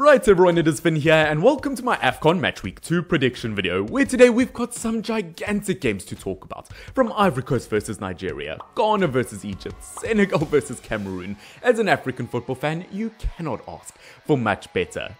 Right everyone, it is Finn here and welcome to my AFCON Match Week 2 prediction video, where today we've got some gigantic games to talk about, from Ivory Coast versus Nigeria, Ghana versus Egypt, Senegal versus Cameroon. As an African football fan, you cannot ask for much better.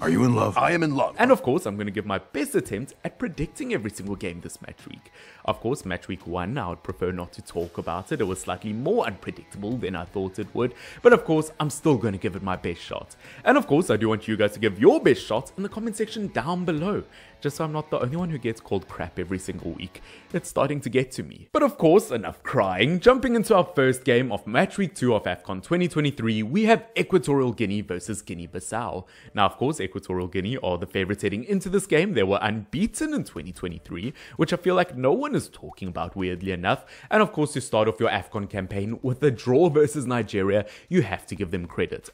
Are you in love? I am in love. And of course, I'm going to give my best attempt at predicting every single game this match week. Of course, match week 1, I would prefer not to talk about it. It was slightly more unpredictable than I thought it would. But of course, I'm still going to give it my best shot. And of course, I do want you guys to give your best shots in the comment section down below, just so I'm not the only one who gets called crap every single week. It's starting to get to me. But of course, enough crying. Jumping into our first game of match week 2 of AFCON 2023, we have Equatorial Guinea versus Guinea-Bissau. Now, of course, Equatorial Guinea are the favourites heading into this game. They were unbeaten in 2023, which I feel like no one is talking about, weirdly enough. And of course, to start off your AFCON campaign with a draw versus Nigeria, you have to give them credit.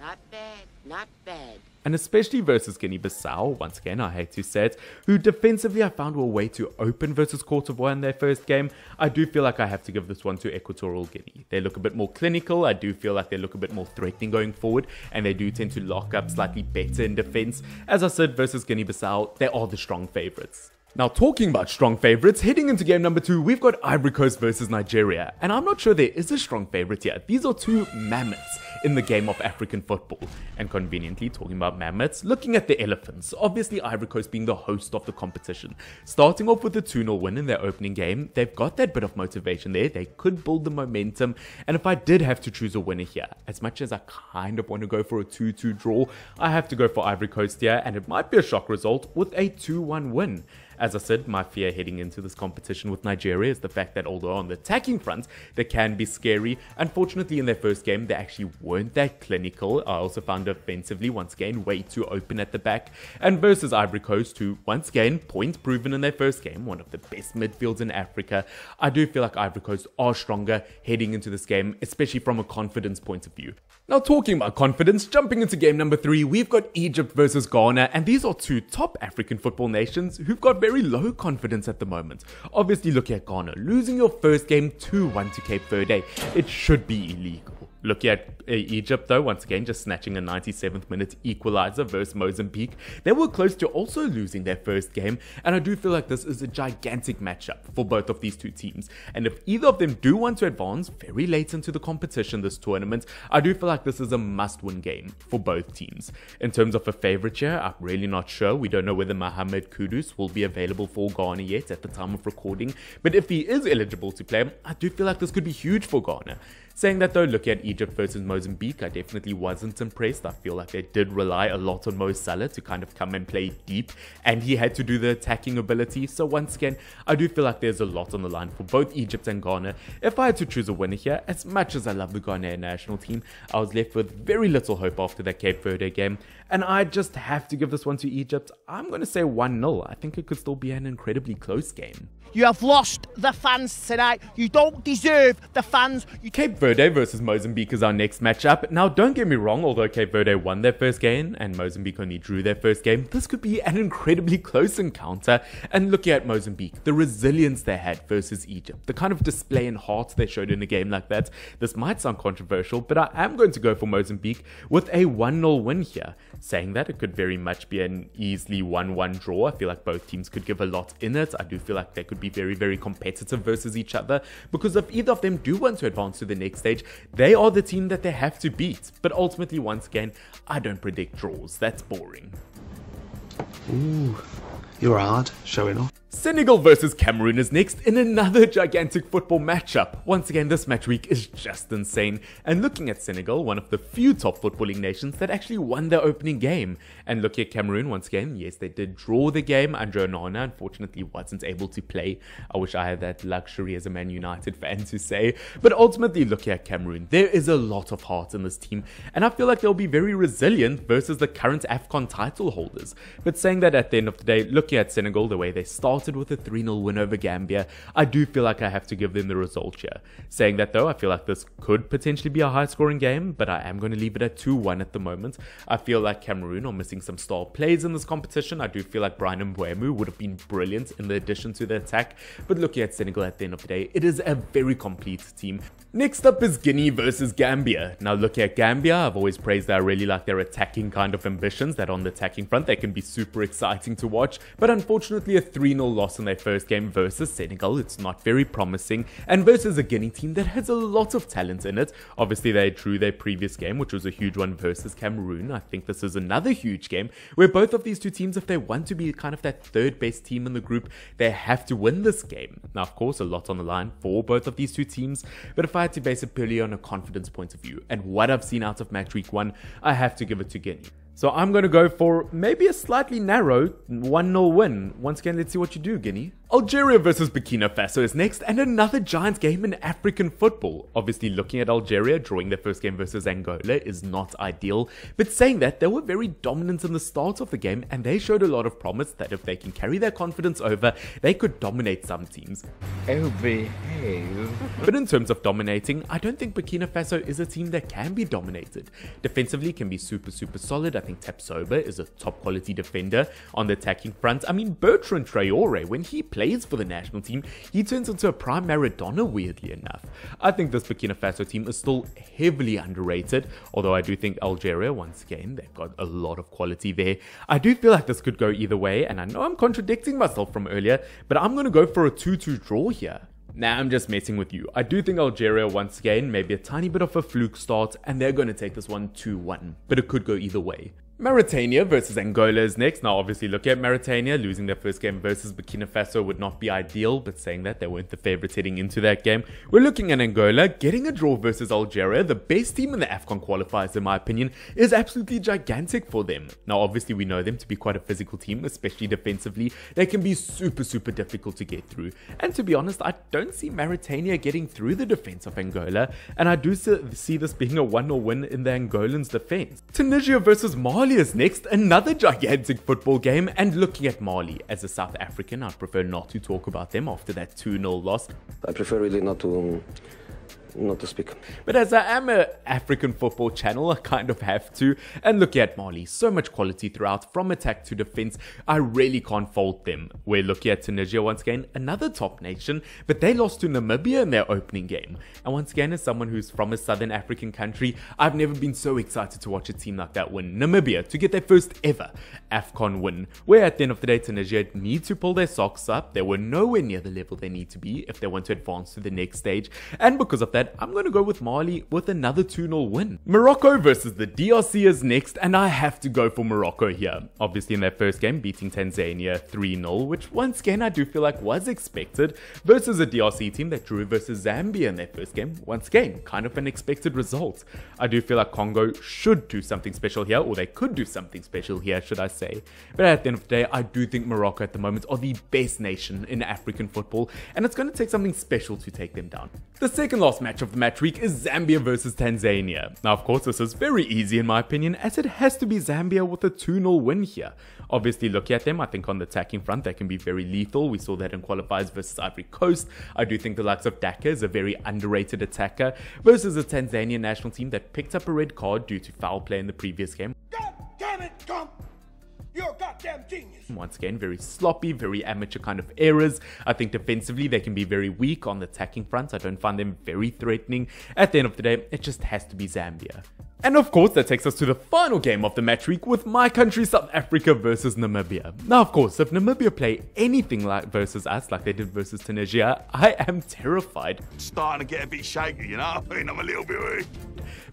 Not bad, not bad. And especially versus Guinea-Bissau, once again I hate to say it, who defensively I found were way too open versus Côte d'Ivoire in their first game. I do feel like I have to give this one to Equatorial Guinea. They look a bit more clinical, I do feel like they look a bit more threatening going forward, and they do tend to lock up slightly better in defense. As I said, versus Guinea-Bissau, they are the strong favorites. Now, talking about strong favourites, heading into game number 2, we've got Ivory Coast versus Nigeria. And I'm not sure there is a strong favourite here. These are two mammoths in the game of African football. And conveniently, talking about mammoths, looking at the elephants, obviously Ivory Coast being the host of the competition. Starting off with a 2-0 win in their opening game, they've got that bit of motivation there. They could build the momentum. And if I did have to choose a winner here, as much as I kind of want to go for a 2-2 draw, I have to go for Ivory Coast here. And it might be a shock result with a 2-1 win. As I said, my fear heading into this competition with Nigeria is the fact that although on the attacking front, they can be scary. Unfortunately, in their first game, they actually weren't that clinical. I also found offensively, once again, way too open at the back. And versus Ivory Coast, who, once again, points proven in their first game, one of the best midfields in Africa. I do feel like Ivory Coast are stronger heading into this game, especially from a confidence point of view. Now, talking about confidence, jumping into game number 3, we've got Egypt versus Ghana. And these are two top African football nations who've got very low confidence at the moment. Obviously, look at Ghana. Losing your first game 2-1 to Cape Verde, it should be illegal. Look at Egypt though, once again just snatching a 97th minute equalizer versus Mozambique. They were close to also losing their first game, and I do feel like this is a gigantic matchup for both of these two teams. And if either of them do want to advance very late into the competition this tournament, I do feel like this is a must-win game for both teams. In terms of a favorite here, I'm really not sure. We don't know whether Mohamed Kudus will be available for Ghana yet at the time of recording, but if he is eligible to play, I do feel like this could be huge for Ghana. Saying that though, look at Egypt versus Mozambique, I definitely wasn't impressed. I feel like they did rely a lot on Mo Salah to kind of come and play deep, and he had to do the attacking ability. So once again, I do feel like there's a lot on the line for both Egypt and Ghana. If I had to choose a winner here, as much as I love the Ghanaian national team, I was left with very little hope after that Cape Verde game, and I just have to give this one to Egypt. I'm going to say 1-0. I think it could still be an incredibly close game. You have lost the fans tonight. You don't deserve the fans. Cape Verde versus Mozambique is our next matchup. Now, don't get me wrong, although Cape Verde won their first game and Mozambique only drew their first game, this could be an incredibly close encounter. And looking at Mozambique, the resilience they had versus Egypt, the kind of display and heart they showed in a game like that, this might sound controversial, but I am going to go for Mozambique with a 1-0 win here. Saying that, it could very much be an easily 1-1 draw. I feel like both teams could give a lot in it. I do feel like they could be very, very competitive versus each other, because if either of them do want to advance to the next stage, they are the team that they have to beat. But ultimately, once again, I don't predict draws. That's boring. Ooh, you're hard, showing off. Senegal versus Cameroon is next in another gigantic football matchup. Once again, this match week is just insane. And looking at Senegal, one of the few top footballing nations that actually won their opening game. And looking at Cameroon, once again, yes, they did draw the game. Andre Onana, unfortunately, wasn't able to play. I wish I had that luxury as a Man United fan to say. But ultimately, looking at Cameroon, there is a lot of heart in this team. And I feel like they'll be very resilient versus the current AFCON title holders. But saying that, at the end of the day, looking at Senegal, the way they start started with a 3-0 win over Gambia, I do feel like I have to give them the result here. Saying that though, I feel like this could potentially be a high-scoring game, but I am going to leave it at 2-1 at the moment. I feel like Cameroon are missing some star plays in this competition. I do feel like Brian Mbuemu would have been brilliant in the addition to the attack, but looking at Senegal at the end of the day, it is a very complete team. Next up is Guinea versus Gambia. Now looking at Gambia, I've always praised that I really like their attacking kind of ambitions, that on the attacking front they can be super exciting to watch, but unfortunately a 3-0 loss in their first game versus Senegal, it's not very promising, and versus a Guinea team that has a lot of talent in it. Obviously they drew their previous game, which was a huge one, versus Cameroon. I think this is another huge game where both of these two teams, if they want to be kind of that third best team in the group, they have to win this game. Now of course a lot on the line for both of these two teams, but if I had to base it purely on a confidence point of view and what I've seen out of match week 1, I have to give it to Guinea. So I'm going to go for maybe a slightly narrow 1-0 win. Once again, let's see what you do, Guinea. Algeria versus Burkina Faso is next, and another giant game in African football. Obviously, looking at Algeria, drawing their first game versus Angola is not ideal, but saying that, they were very dominant in the start of the game, and they showed a lot of promise that if they can carry their confidence over, they could dominate some teams. Oh, behave. But in terms of dominating, I don't think Burkina Faso is a team that can be dominated. Defensively can be super solid. I think Tapsoba is a top quality defender. On the attacking front, I mean, Bertrand Traore, when he plays for the national team, he turns into a prime Maradona, weirdly enough. I think this Burkina Faso team is still heavily underrated, although I do think Algeria, once again, they've got a lot of quality there. I do feel like this could go either way, and I know I'm contradicting myself from earlier, but I'm going to go for a 2-2 draw here. Nah, I'm just messing with you. I do think Algeria, once again, maybe a tiny bit of a fluke start, and they're going to take this one 2-1, but it could go either way. Mauritania versus Angola is next. Now obviously look at Mauritania, losing their first game versus Burkina Faso would not be ideal, but saying that, they weren't the favourites heading into that game. We're looking at Angola getting a draw versus Algeria, the best team in the AFCON qualifiers in my opinion, is absolutely gigantic for them. Now obviously we know them to be quite a physical team, especially defensively. They can be super difficult to get through, and to be honest, I don't see Mauritania getting through the defence of Angola, and I do see this being a 1-0 win in the Angolans' defence. Tunisia versus Mali is next, another gigantic football game, and looking at Mali, as a South African, I prefer not to talk about them after that 2-0 loss. I prefer really not to speak. But as I am an African football channel, I kind of have to. And looking at Mali, so much quality throughout, from attack to defense, I really can't fault them. We're looking at Tunisia once again, another top nation, but they lost to Namibia in their opening game. And once again, as someone who's from a Southern African country, I've never been so excited to watch a team like that win. Namibia, to get their first ever AFCON win, where at the end of the day, Tunisia need to pull their socks up. They were nowhere near the level they need to be if they want to advance to the next stage, and because of that, I'm going to go with Mali with another 2-0 win. Morocco versus the DRC is next, and I have to go for Morocco here. Obviously in their first game beating Tanzania 3-0, which once again I do feel like was expected, versus a DRC team that drew versus Zambia in their first game. Once again, kind of an expected result. I do feel like Congo should do something special here, or they could do something special here, should I say. But at the end of the day, I do think Morocco at the moment are the best nation in African football, and it's going to take something special to take them down. The second last match of the match week is Zambia versus Tanzania. Now of course this is very easy in my opinion, as it has to be Zambia with a 2-0 win here. Obviously looking at them, I think on the attacking front they can be very lethal. We saw that in qualifiers versus Ivory Coast. I do think the likes of Daka is a very underrated attacker, versus a Tanzania national team that picked up a red card due to foul play in the previous game. God damn it, Trump! You're a goddamn genius. Once again, very sloppy, very amateur kind of errors. I think defensively they can be very weak. On the attacking front, I don't find them very threatening. At the end of the day, it just has to be Zambia. And of course, that takes us to the final game of the match week, with my country, South Africa versus Namibia. Now, of course, if Namibia play anything like versus us, like they did versus Tunisia, I am terrified. It's starting to get a bit shaky, you know? I mean, I'm a little bit worried.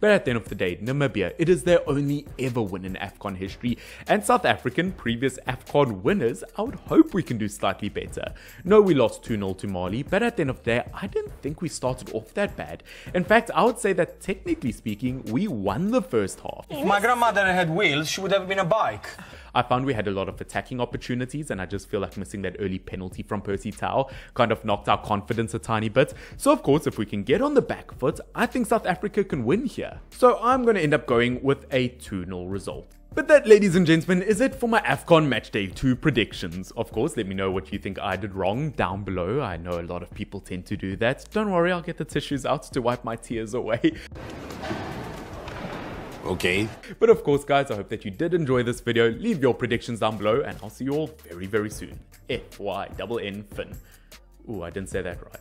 But at the end of the day, Namibia, it is their only ever win in AFCON history, and South African, previous AFCON winners, I would hope we can do slightly better. No, we lost 2-0 to Mali, but at the end of the day, I didn't think we started off that bad. In fact, I would say that technically speaking, we won the first half. If my grandmother had wheels, she would have been a bike. I found we had a lot of attacking opportunities, and I just feel like missing that early penalty from Percy Tau kind of knocked our confidence a tiny bit. So of course, if we can get on the back foot, I think South Africa can win here. So I'm going to end up going with a 2-0 result. But that, ladies and gentlemen, is it for my AFCON Matchday 2 predictions. Of course, let me know what you think I did wrong down below. I know a lot of people tend to do that. Don't worry, I'll get the tissues out to wipe my tears away. Okay. But of course, guys, I hope that you did enjoy this video. Leave your predictions down below, and I'll see you all very, very soon. FYNN. Ooh, I didn't say that right.